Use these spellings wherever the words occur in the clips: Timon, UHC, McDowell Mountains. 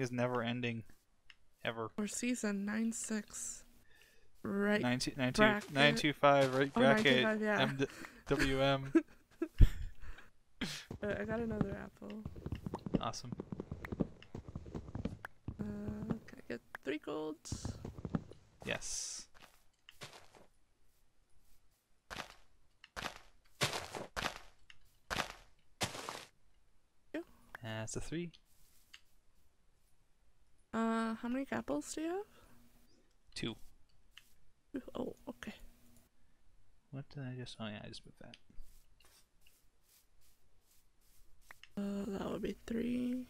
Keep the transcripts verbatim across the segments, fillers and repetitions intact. Is never ending, ever. Or season nine six, right? Nine two nine two nine two five right oh, bracket. nine two five, yeah. M W M. uh, I got another apple. Awesome. Uh, can I get three golds? Yes. Yeah. That's a three. Uh, how many apples do you have? Two. Oh, okay. What did I just... Oh yeah, I just moved that. Uh, that would be three.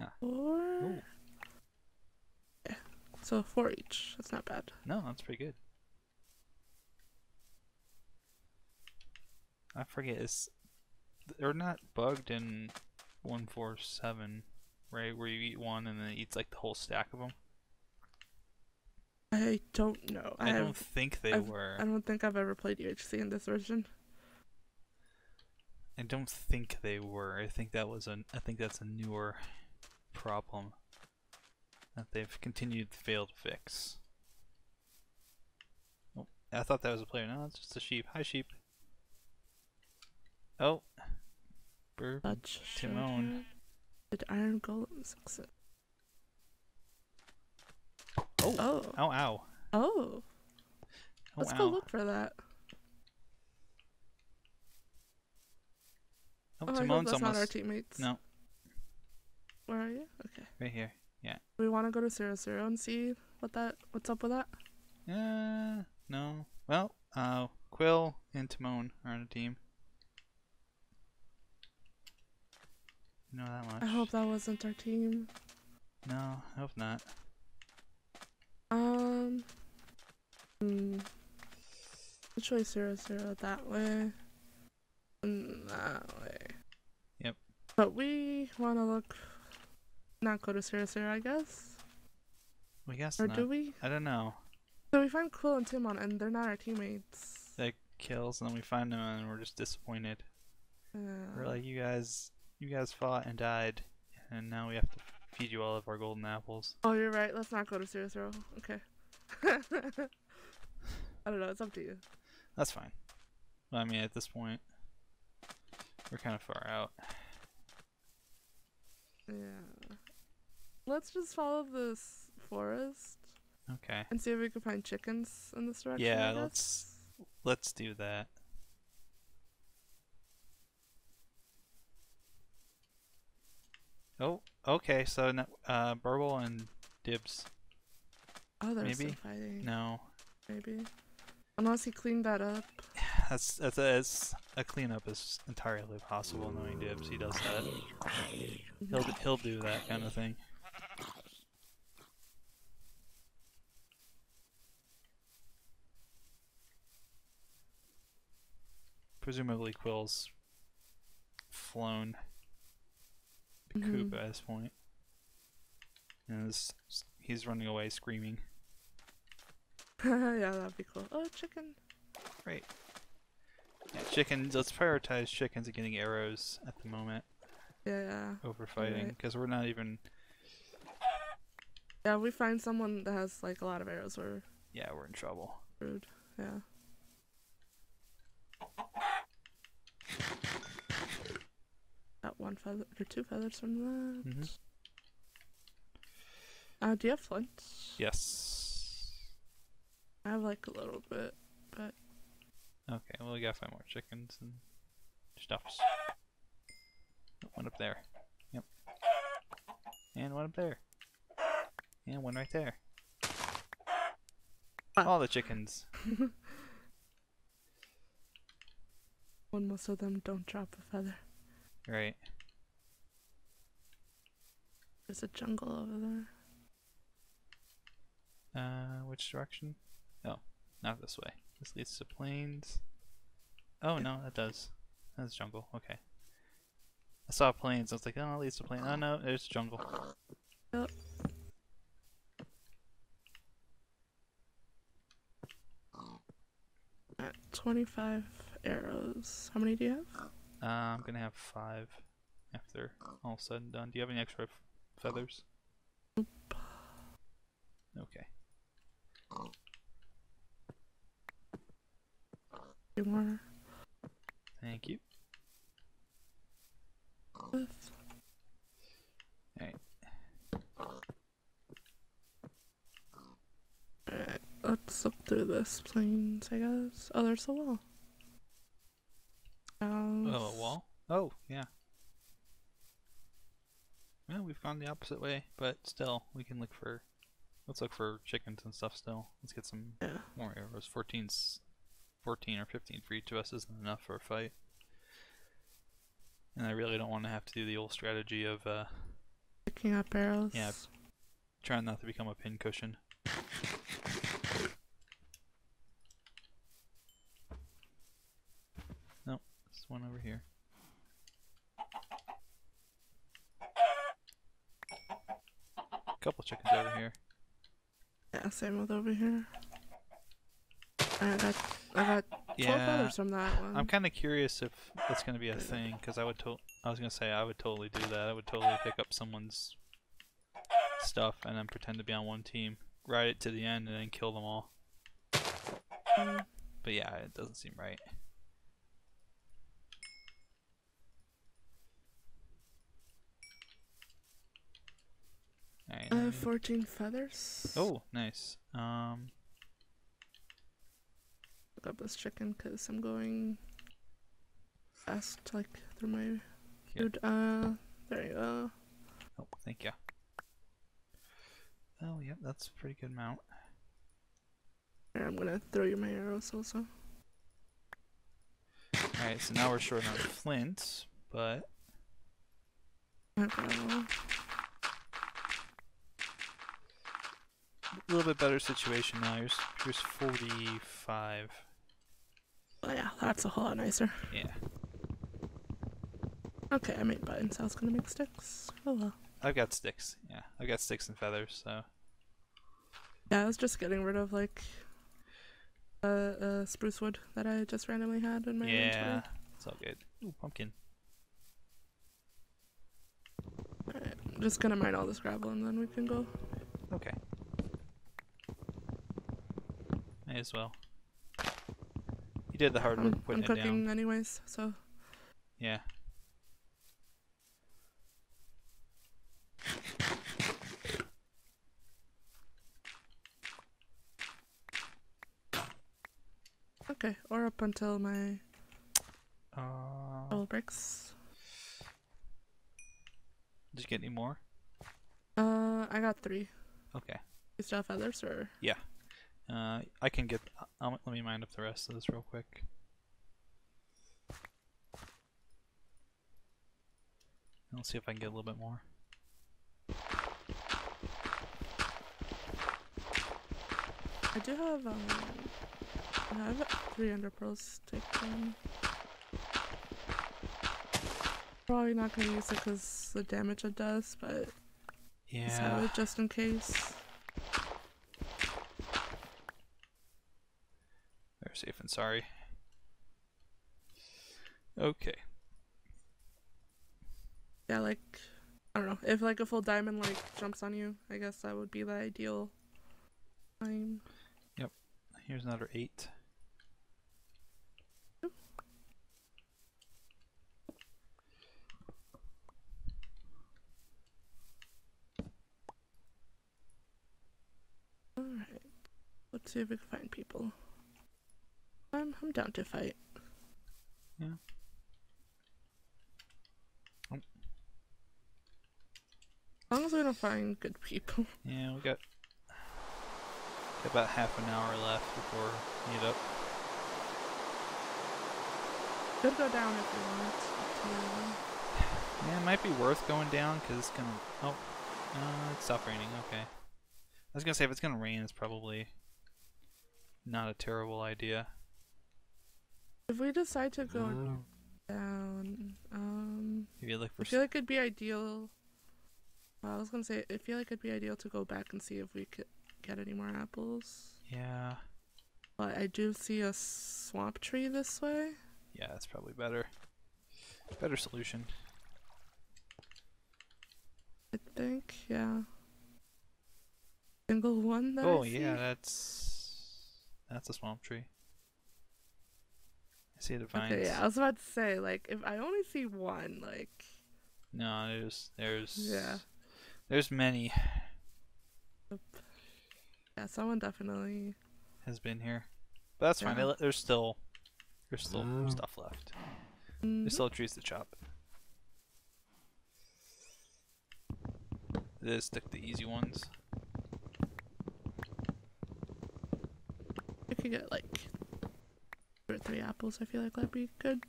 Ah. Four. Ooh. Yeah, so four each. That's not bad. No, that's pretty good. I forget, it's... They're not bugged in one four seven. Right, where you eat one and then it eats like the whole stack of them? I don't know. I, I don't have, think they I've, were. I don't think I've ever played U H C in this version. I don't think they were. I think that was a. I think that's a newer problem that they've continued to fail to fix. Oh, I thought that was a player. No, it's just a sheep. Hi, sheep. Oh, Burp. Timon. Did Iron Golem success? Oh. Oh. Ow, ow. Oh. Let's oh, go ow. look for that. Oh, oh Timon's I hope that's almost... not our teammates. No. Where are you? Okay. Right here. Yeah. We want to go to zero zero and see what that what's up with that. Yeah. Uh, no. Well, uh, Quill and Timon are on a team. Know that much. I hope that wasn't our team. No, I hope not. Um, hmm. Let's try zero zero that way, and that way. Yep. But we want to look, not go to zero zero, I guess. We guess. Or not. Do we? I don't know. So we find Quill and Timon, and they're not our teammates. That kills, and then we find them, and we're just disappointed. Yeah. We're like, you guys. You guys fought and died, and now we have to feed you all of our golden apples. Oh, you're right. Let's not go to zero zero. Okay. I don't know. It's up to you. That's fine. Well, I mean, at this point, we're kind of far out. Yeah. Let's just follow this forest. Okay. And see if we can find chickens in this direction. Yeah, I guess. let's let's do that. Oh, okay, so uh, Burble and Dibs. Oh, they're Maybe? still fighting. No. Maybe. Unless he cleaned that up. That's, that's, that's a cleanup is entirely possible, knowing Dibs. He does that. He'll, he'll do that kind of thing. Presumably Quill's flown. Coop at this point. And this, he's running away screaming. Yeah, that'd be cool. Oh, chicken! Great. Yeah, chickens, let's prioritize chickens and getting arrows at the moment. Yeah, yeah. Over fighting, because right. we're not even... Yeah, we find someone that has like a lot of arrows, or... Yeah, we're in trouble. Rude, yeah. one feather or two feathers from that. Mm-hmm. Uh, do you have flints? Yes. I have like a little bit, but. Okay, well, we gotta find more chickens and stuffs. Oh, one up there. Yep. And one up there. And one right there. Ah. All the chickens. When most of them don't drop a feather. Right. There's a jungle over there. Uh, which direction? Oh, not this way. This leads to plains. Oh no, that does. That's jungle. Okay. I saw plains. I was like, oh, it leads to plains. Oh no, there's jungle. Yep. At twenty-five arrows. How many do you have? Uh, I'm gonna have five after all said and done. Do you have any extra feathers? Nope. Okay. More. Thank you. Alright. Alright, let's look through this plains, I guess. Oh, there's a wall. Um, oh, a wall? Oh, yeah. Well, we've gone the opposite way, but still, we can look for. Let's look for chickens and stuff still. Let's get some yeah. more arrows. fourteen or fifteen for each of us isn't enough for a fight. And I really don't want to have to do the old strategy of uh picking up arrows. Yeah. Trying not to become a pincushion. Nope, there's one over here. A couple chickens over here. Yeah, same with over here. I got, I got yeah. twelve feathers from that one. I'm kind of curious if that's going to be a thing, because I would to I was going to say I would totally do that. I would totally pick up someone's stuff and then pretend to be on one team, ride it to the end, and then kill them all. Um, but yeah, it doesn't seem right. Right, I have fourteen feathers. Oh, nice. Um... up this chicken because I'm going fast, like through my yep. food. Uh, there you go. Oh, thank you. Oh, yep, that's a pretty good mount. Here, I'm gonna throw you my arrows also. Alright, so now we're short on flint, but. Okay. A little bit better situation now. Here's, here's forty-five. Oh yeah, that's a whole lot nicer. Yeah. Okay, I made buttons. I was gonna make sticks. Oh well. I've got sticks. Yeah, I've got sticks and feathers. So. Yeah, I was just getting rid of like, uh, uh spruce wood that I just randomly had in my inventory. Yeah, it's all good. Ooh, pumpkin. Alright, I'm just gonna mine all this gravel and then we can go. Okay. May as well. You did the hard work putting it down. I'm cooking anyways, so. Yeah. Okay, or up until my uh, oil breaks. Did you get any more? Uh, I got three. Okay. You still have feathers, or? Yeah. Uh, I can get. Um, let me mind up the rest of this real quick. I'll see if I can get a little bit more. I do have. Um, I have three under pearls taken. Probably not gonna use it because the damage it does, but yeah, so just in case. Safe and sorry. Okay. Yeah, like I don't know if like a full diamond like jumps on you. I guess that would be the ideal time. Yep. Here's another eight. Ooh. See if we can find people. I'm, I'm down to fight. Yeah. Oh. As long as we don't find good people. Yeah, we got, got about half an hour left before meet up. Could go down if we want to. Yeah, it might be worth going down because it's gonna. Oh, uh, it stopped raining. Okay. I was gonna say if it's gonna rain, it's probably not a terrible idea. If we decide to go mm. down, um, if you look for I feel like it'd be ideal. Well, I was gonna say I feel like it'd be ideal to go back and see if we could get any more apples. Yeah. But I do see a swamp tree this way. Yeah, that's probably better. Better solution. I think, yeah. Single one that Oh I yeah, see. that's that's a swamp tree. I see the vines. Okay, yeah, I was about to say, like, if I only see one, like No, there's there's Yeah. There's many. Yeah, someone definitely has been here. But that's yeah. fine, there's still There's still mm. stuff left. Mm-hmm. There's still trees to chop. Just stick to the easy ones. I could get like two or three apples. I feel like that'd be good.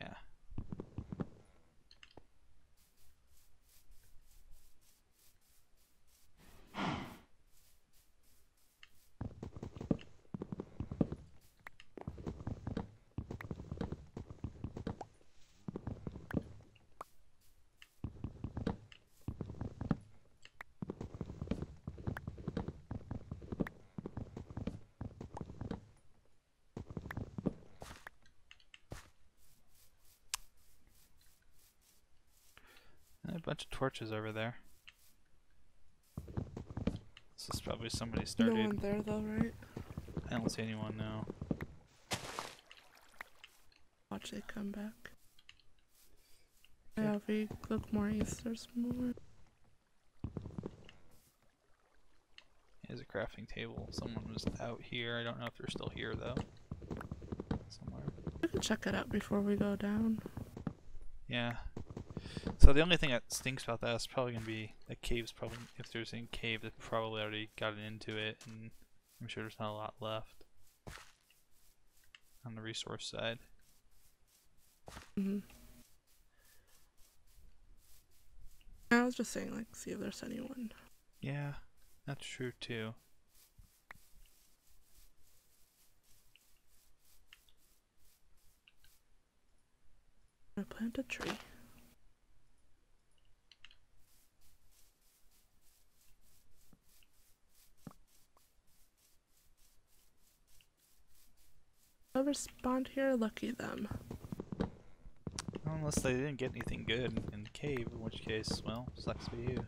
Yeah. Bunch of torches over there. This is probably somebody started. No one there though, right? I don't see anyone now. Watch they come back. Okay. Yeah, if we look more east, there's more. Here's a crafting table. Someone was out here. I don't know if they're still here though. Somewhere. We can check it out before we go down. Yeah. So the only thing that stinks about that is probably gonna be a cave's probably if there's any cave that probably already gotten into it, and I'm sure there's not a lot left on the resource side. Mm-hmm. I was just saying, like, see if there's anyone. Yeah, that's true too. I plant a tree. Whoever spawned here, lucky them. Unless they didn't get anything good in the cave, in which case, well, sucks for you.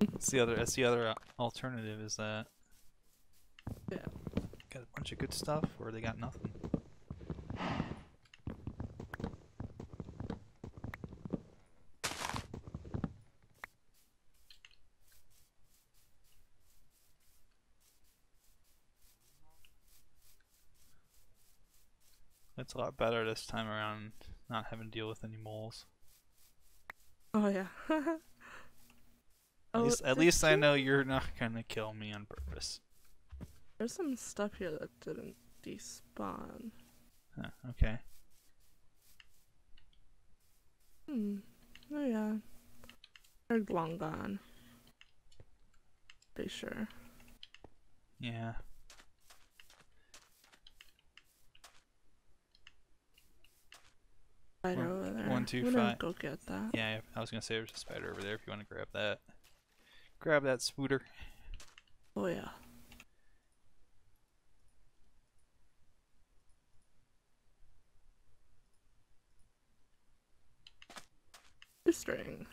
That's the other. That's the other alternative is that. Yeah. Got a bunch of good stuff, or they got nothing. It's a lot better this time around, not having to deal with any moles. Oh yeah. at oh, least, at least I know you're not gonna kill me on purpose. There's some stuff here that didn't despawn. Huh, okay. Hmm. Oh yeah. They're long gone. Pretty sure. Yeah. Spider over there. One, two, five. Go get that. Yeah, I was gonna say there's a spider over there. If you want to grab that, grab that spooter. Oh yeah. The string.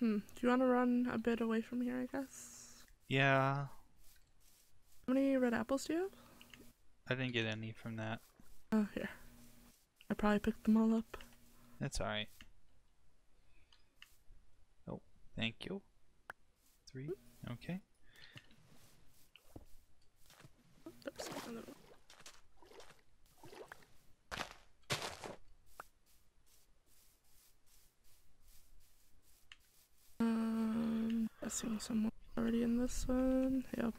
Hmm. Do you want to run a bit away from here, I guess? Yeah. How many red apples do you have? I didn't get any from that. Oh, here. I probably picked them all up. That's alright. Oh, thank you. Three. Okay. Oh, there's another one. Um, I'm guessing someone already in this one. Yep.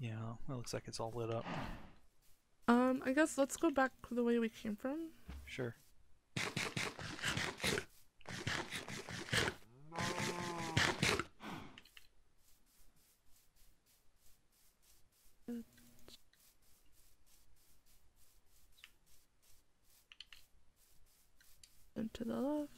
Yeah, it looks like it's all lit up. Um, I guess let's go back the way we came from. Sure. And to the left.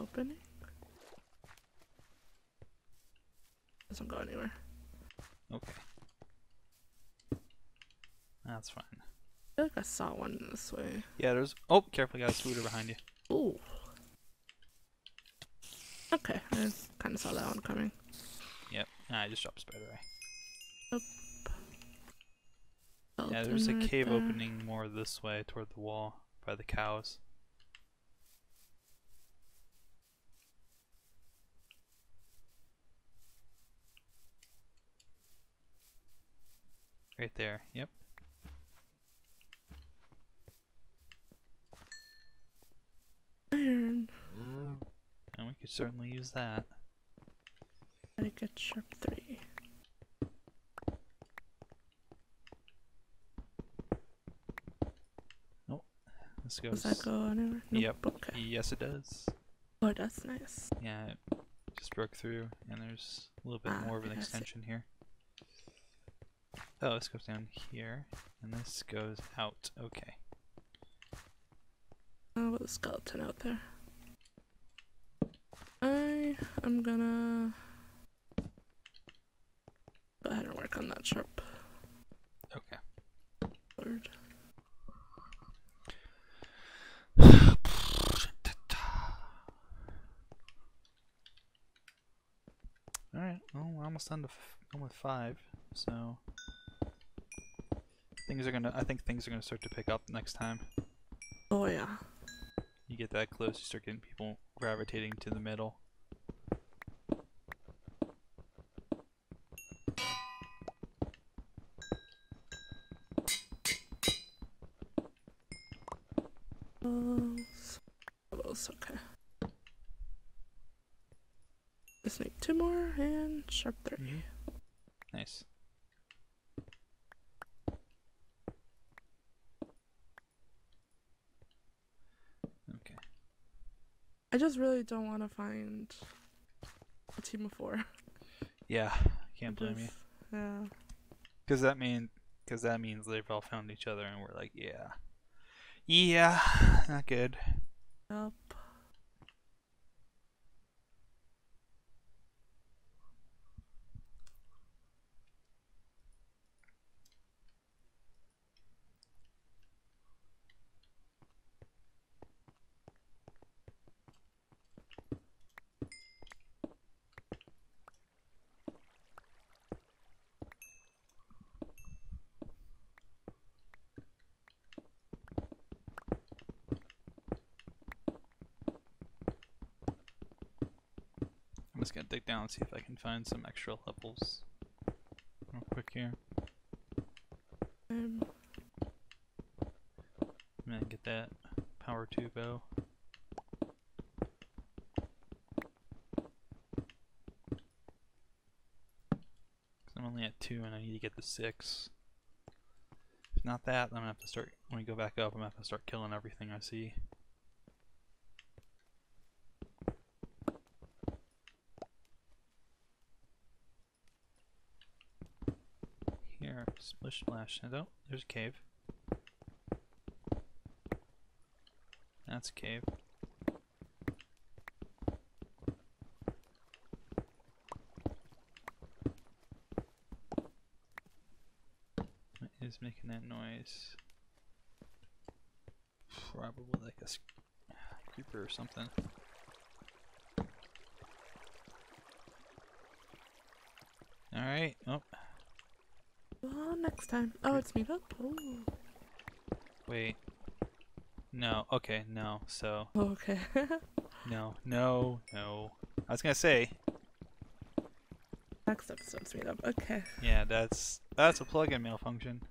Opening doesn't go anywhere. Okay, that's fine. I feel like I saw one this way. Yeah, there's. Oh, careful! Got a scooter behind you. Ooh. Okay, I kind of saw that one coming. Yep. Nah, I just dropped a spider away. Nope. Belton yeah, there's a right cave there. Opening more this way toward the wall by the cows. Right there, yep. Iron. And we could certainly use that. I get sharp three. Nope. This goes. Does that go anywhere? Nope. Yep. Okay. Yes, it does. Oh, that's nice. Yeah, it just broke through, and there's a little bit ah, more of an yeah, extension here. Oh, this goes down here, and this goes out. Okay. Oh, with a skeleton out there. I am gonna go ahead and work on that sharp. Okay. Word. All right. Well, we're almost done with five, so. Things are gonna. I think things are gonna start to pick up next time. Oh yeah. You get that close, you start getting people gravitating to the middle. Oh, it's okay. Just make two more and sharp three. Mm-hmm. Nice. I just really don't want to find a team of four. Yeah, I can't blame you. Yeah. Because that mean, because that means they've all found each other, and we're like, yeah, yeah, not good. Yep. I'm just gonna dig down and see if I can find some extra levels real quick here. Um, I'm gonna get that power two bow. Cause I'm only at two and I need to get the six. If not that, then I'm gonna have to start, when we go back up, I'm gonna have to start killing everything I see. Let's splash it out. There's a cave. That's a cave. What is making that noise? Probably like a creeper or something. Alright, oh. Oh, next time. Oh, it's meetup? Oh. Wait. No, okay, no, so. Oh, okay. no, no, no. I was gonna say. Next episode's meetup, okay. Yeah, that's that's a plugin malfunction.